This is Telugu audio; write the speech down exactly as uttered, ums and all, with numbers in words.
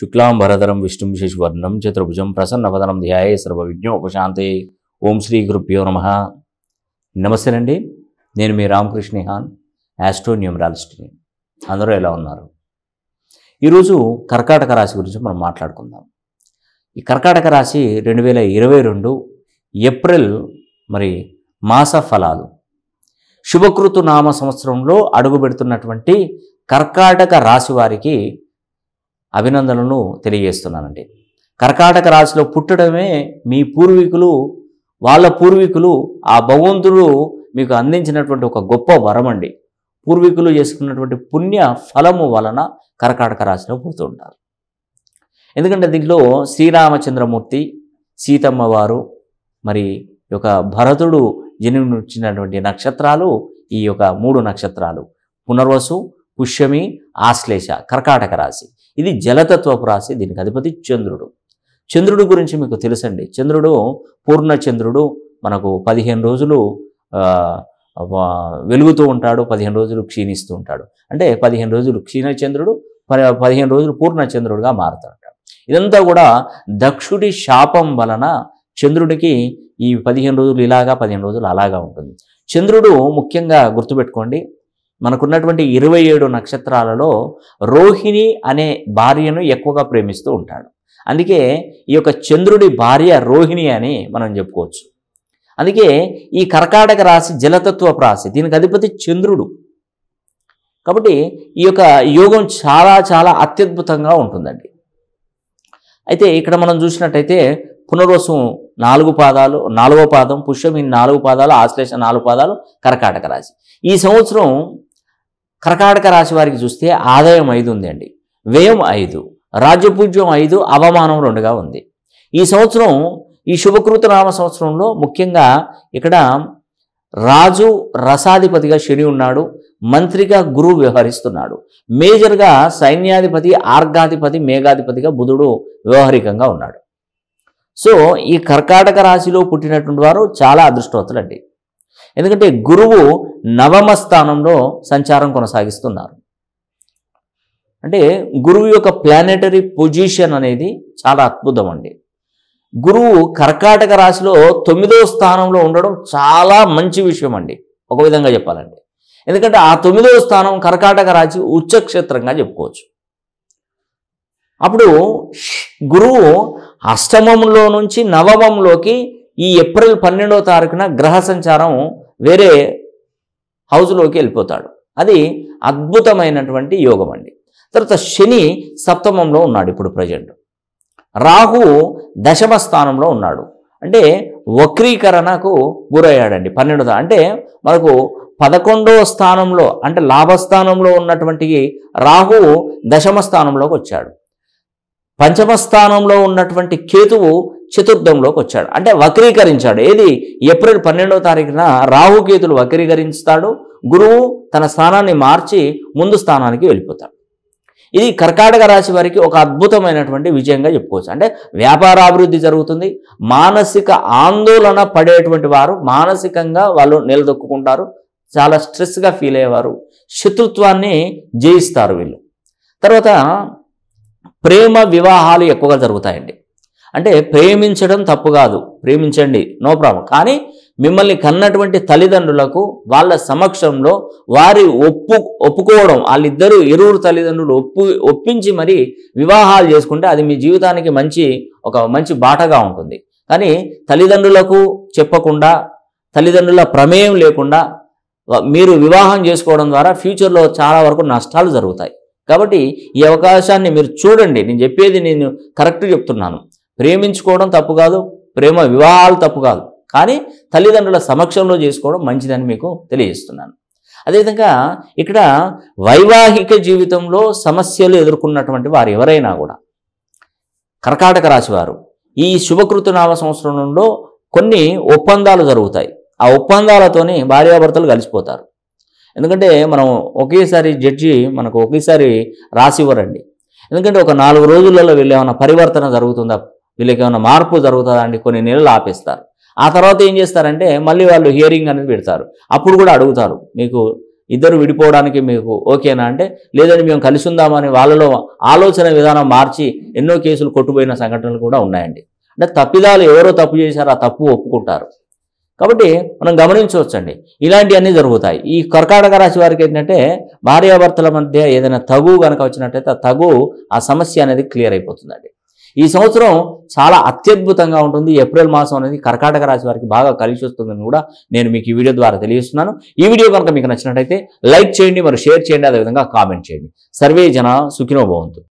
शुक्लां भरधरं विष्णुं शशिवर्णं चतुर्भुजं प्रसन्नवदनं ध्याये सर्वविघ्नोपशान्तये। ओम श्री गुरुभ्यो नमः। नमस्ते अंडी, నేను మీ రామకృష్ణ నిహాన్ ఆస్ట్రో న్యూమరాలజిస్ట్ని। అందరూ ఎలా ఉన్నారు? ఈరోజు కర్కాటక రాశి గురించి మనం మాట్లాడుకుందాం। ఈ కర్కాటక రాశి రెండు వేల ఇరవై రెండు ఏప్రిల్ మరి మాస ఫలాలు శుభకృతు నామ సంవత్సరంలో అడుగుపెడుతున్నటువంటి కర్కాటక రాశి వారికి అభినందనలను తెలియజేస్తున్నానండి। కర్కాటక రాశిలో పుట్టడమే మీ పూర్వీకులు వాళ్ళ పూర్వీకులు ఆ భగవంతుడు మీకు అందించినటువంటి ఒక గొప్ప వరమండి। పూర్వీకులు చేసుకున్నటువంటి పుణ్య ఫలము వలన కర్కాటక రాశిలో పుడుతూ ఉంటారు। ఎందుకంటే దీంట్లో శ్రీరామచంద్రమూర్తి, సీతమ్మ వారు, మరి యొక్క భరతుడు జన్మించినటువంటి నక్షత్రాలు ఈ యొక్క మూడు నక్షత్రాలు పునర్వసు, పుష్యమి, ఆశ్లేష కర్కాటక రాశి। ఇది జలతత్వపు రాశి, దీనికి అధిపతి చంద్రుడు। చంద్రుడు గురించి మీకు తెలుసండి। చంద్రుడు పూర్ణచంద్రుడు మనకు పదిహేను రోజులు వెలుగుతూ ఉంటాడు, పదిహేను రోజులు క్షీణిస్తూ ఉంటాడు। అంటే పదిహేను రోజులు క్షీణచంద్రుడు, పదిహేను రోజులు పూర్ణచంద్రుడుగా మారుతూ ఉంటాడు। ఇదంతా కూడా దక్షుడి శాపం వలన చంద్రుడికి ఈ పదిహేను రోజులు ఇలాగా, పదిహేను రోజులు అలాగా ఉంటుంది। చంద్రుడు ముఖ్యంగా గుర్తుపెట్టుకోండి, మనకున్నటువంటి ఇరవై ఏడు నక్షత్రాలలో రోహిణి అనే భార్యను ఎక్కువగా ప్రేమిస్తూ ఉంటాడు। అందుకే ఈ యొక్క చంద్రుడి భార్య రోహిణి అని మనం చెప్పుకోవచ్చు। అందుకే ఈ కర్కాటక రాశి జలతత్వపు రాశి, దీనికి అధిపతి చంద్రుడు కాబట్టి ఈ యొక్క యోగం చాలా చాలా అత్యద్భుతంగా ఉంటుందండి। అయితే ఇక్కడ మనం చూసినట్టయితే పునర్వసు నాలుగు పాదాలు, నాలుగో పాదం, పుష్యమి నాలుగు పాదాలు, ఆశ్లేష నాలుగు పాదాలు కర్కాటక రాశి। ఈ సంవత్సరం కర్కాటక రాశి వారికి చూస్తే ఆదాయం ఐదు ఉంది అండి, వ్యయం ఐదు, రాజ్యపూజ్యం ఐదు, అవమానం రెండుగా ఉంది ఈ సంవత్సరం। ఈ శుభకృత నామ సంవత్సరంలో ముఖ్యంగా ఇక్కడ రాజు రసాధిపతిగా శని ఉన్నాడు, మంత్రిగా గురువు వ్యవహరిస్తున్నాడు, మేజర్గా సైన్యాధిపతి, ఆర్గాధిపతి, మేఘాధిపతిగా బుధుడు వ్యవహారికంగా ఉన్నాడు। సో ఈ కర్కాటక రాశిలో పుట్టినటువంటి వారు చాలా అదృష్టవంతులండి। ఎందుకంటే గురువు నవమ స్థానంలో సంచారం కొనసాగిస్తున్నారు। అంటే గురువు యొక్క ప్లానెటరీ పొజిషన్ అనేది చాలా అద్భుతం అండి। గురువు కర్కాటక రాశిలో తొమ్మిదో స్థానంలో ఉండడం చాలా మంచి విషయం అండి, ఒక విధంగా చెప్పాలండి। ఎందుకంటే ఆ తొమ్మిదో స్థానం కర్కాటక రాశి ఉచ్చక్షేత్రంగా చెప్పుకోవచ్చు। అప్పుడు గురువు అష్టమంలో నుంచి నవమంలోకి ఈ ఏప్రిల్ పన్నెండో తారీఖున గ్రహ సంచారం వేరే హౌస్లోకి వెళ్ళిపోతాడు, అది అద్భుతమైనటువంటి యోగం అండి। తర్వాత శని సప్తమంలో ఉన్నాడు ఇప్పుడు ప్రజెంట్, రాహు దశమ స్థానంలో ఉన్నాడు, అంటే వక్రీకరణకు గురయ్యాడండి పన్నెండు అంటే మనకు పదకొండవ స్థానంలో అంటే లాభస్థానంలో ఉన్నటువంటి రాహు దశమ స్థానంలోకి వచ్చాడు, పంచమ స్థానంలో ఉన్నటువంటి కేతువు చతుర్థంలోకి వచ్చాడు, అంటే వక్రీకరించాడు। ఏది ఏప్రిల్ పన్నెండవ తారీఖున రాహుకేతులు వక్రీకరిస్తాడు, గురువు తన స్థానాన్ని మార్చి ముందు స్థానానికి వెళ్ళిపోతాడు। ఇది కర్కాటక రాశి వారికి ఒక అద్భుతమైనటువంటి విజయంగా చెప్పుకోవచ్చు। అంటే వ్యాపారాభివృద్ధి జరుగుతుంది, మానసిక ఆందోళన పడేటువంటి వారు మానసికంగా వాళ్ళు నిలదొక్కుంటారు, చాలా స్ట్రెస్గా ఫీల్ అయ్యేవారు, శత్రుత్వాన్ని జయిస్తారు వీళ్ళు। తర్వాత ప్రేమ వివాహాలు ఎక్కువగా జరుగుతాయండి। అంటే ప్రేమించడం తప్పు కాదు, ప్రేమించండి, నో ప్రాబ్లం, కానీ మిమ్మల్ని కన్నటువంటి తల్లిదండ్రులకు వాళ్ళ సమక్షంలో వారి ఒప్పు ఒప్పుకోవడం వాళ్ళిద్దరూ ఇరువురు తల్లిదండ్రులు ఒప్పు ఒప్పించి మరి వివాహాలు చేసుకుంటే అది మీ జీవితానికి మంచి ఒక మంచి బాటగా ఉంటుంది। కానీ తల్లిదండ్రులకు చెప్పకుండా, తల్లిదండ్రుల ప్రమేయం లేకుండా మీరు వివాహం చేసుకోవడం ద్వారా ఫ్యూచర్లో చాలా వరకు నష్టాలు జరుగుతాయి। కాబట్టి ఈ అవకాశాన్ని మీరు చూడండి, నేను చెప్పేది నేను కరెక్ట్ చెప్తున్నాను। ప్రేమించుకోవడం తప్పు కాదు, ప్రేమ వివాహాలు తప్పు కాదు, కానీ తల్లిదండ్రుల సమక్షంలో చేసుకోవడం మంచిదని మీకు తెలియజేస్తున్నాను। అదేవిధంగా ఇక్కడ వైవాహిక జీవితంలో సమస్యలు ఎదుర్కొన్నటువంటి వారు ఎవరైనా కూడా కర్కాటక రాశి వారు ఈ శుభకృతనామ సంవత్సరంలో కొన్ని ఒప్పందాలు జరుగుతాయి, ఆ ఒప్పందాలతోనే భార్యాభర్తలు కలిసిపోతారు। ఎందుకంటే మనం ఒకేసారి జడ్జి మనకు ఒకేసారి రాసి ఇవ్వరండి। ఎందుకంటే ఒక నాలుగు రోజులలో వీళ్ళేమైనా పరివర్తన జరుగుతుందా, వీళ్ళకి ఏమైనా మార్పు జరుగుతుందా అండి, కొన్ని నెలలు ఆపేస్తారు, ఆ తర్వాత ఏం చేస్తారంటే మళ్ళీ వాళ్ళు హియరింగ్ అనేది పెడతారు, అప్పుడు కూడా అడుగుతారు మీకు ఇద్దరు విడిపోవడానికి మీకు ఓకేనా అంటే లేదని మేము కలిసి ఉందామని వాళ్ళలో ఆలోచన విధానం మార్చి ఎన్నో కేసులు కొట్టుపోయిన సంఘటనలు కూడా ఉన్నాయండి. అంటే తప్పిదాలు ఎవరో తప్పు చేశారు ఆ తప్పు ఒప్పుకుంటారు. కాబట్టి మనం గమనించవచ్చండి, ఇలాంటివన్నీ జరుగుతాయి. ఈ కర్కాటక రాశి వారికి ఏంటంటే భార్యాభర్తల మధ్య ఏదైనా తగు కనుక వచ్చినట్టయితే ఆ తగు ఆ సమస్య అనేది క్లియర్ అయిపోతుందండి. ఈ సంవత్సరం చాలా అత్యద్భుతంగా ఉంటుంది. ఏప్రిల్ మాసం అనేది కర్కాటక రాశి వారికి బాగా కలిసి వస్తుందని కూడా నేను మీకు ఈ వీడియో ద్వారా తెలియజేస్తున్నాను. ఈ వీడియో కనుక మీకు నచ్చినట్టయితే లైక్ చేయండి, మరి షేర్ చేయండి, అదేవిధంగా కామెంట్ చేయండి. సర్వే జన సుఖినో భవంతు.